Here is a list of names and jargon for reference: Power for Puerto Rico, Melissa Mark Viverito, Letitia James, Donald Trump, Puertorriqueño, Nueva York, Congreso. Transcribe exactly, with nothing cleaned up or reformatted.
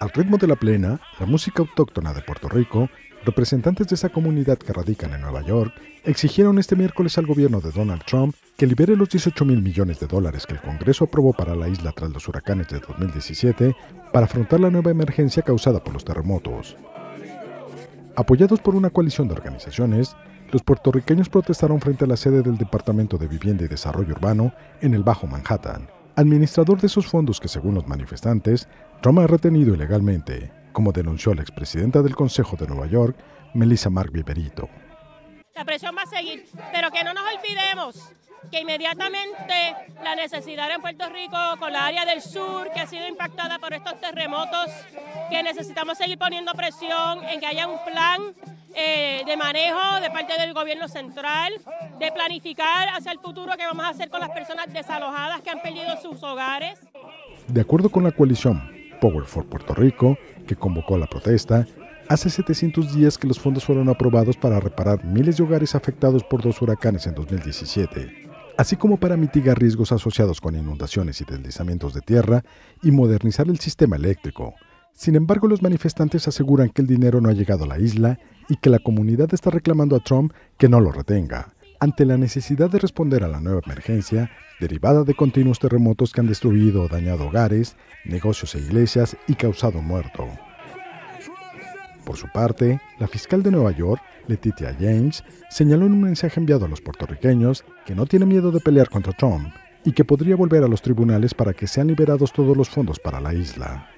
Al ritmo de la plena, la música autóctona de Puerto Rico, representantes de esa comunidad que radican en Nueva York exigieron este miércoles al gobierno de Donald Trump que libere los dieciocho mil millones de dólares que el Congreso aprobó para la isla tras los huracanes de dos mil diecisiete para afrontar la nueva emergencia causada por los terremotos. Apoyados por una coalición de organizaciones, los puertorriqueños protestaron frente a la sede del Departamento de Vivienda y Desarrollo Urbano en el Bajo Manhattan, administrador de esos fondos que, según los manifestantes, Trump ha retenido ilegalmente, como denunció la expresidenta del Consejo de Nueva York, Melissa Mark Viverito. La presión va a seguir, pero que no nos olvidemos que inmediatamente la necesidad en Puerto Rico, con la área del sur que ha sido impactada por estos terremotos, que necesitamos seguir poniendo presión en que haya un plan eh, de manejo de parte del gobierno central, de planificar hacia el futuro qué vamos a hacer con las personas desalojadas que han perdido sus hogares. De acuerdo con la coalición Power for Puerto Rico, que convocó la protesta, hace setecientos días que los fondos fueron aprobados para reparar miles de hogares afectados por dos huracanes en dos mil diecisiete, así como para mitigar riesgos asociados con inundaciones y deslizamientos de tierra y modernizar el sistema eléctrico. Sin embargo, los manifestantes aseguran que el dinero no ha llegado a la isla y que la comunidad está reclamando a Trump que no lo retenga, ante la necesidad de responder a la nueva emergencia derivada de continuos terremotos que han destruido o dañado hogares, negocios e iglesias y causado muerto. Por su parte, la fiscal de Nueva York, Letitia James, señaló en un mensaje enviado a los puertorriqueños que no tiene miedo de pelear contra Trump y que podría volver a los tribunales para que sean liberados todos los fondos para la isla.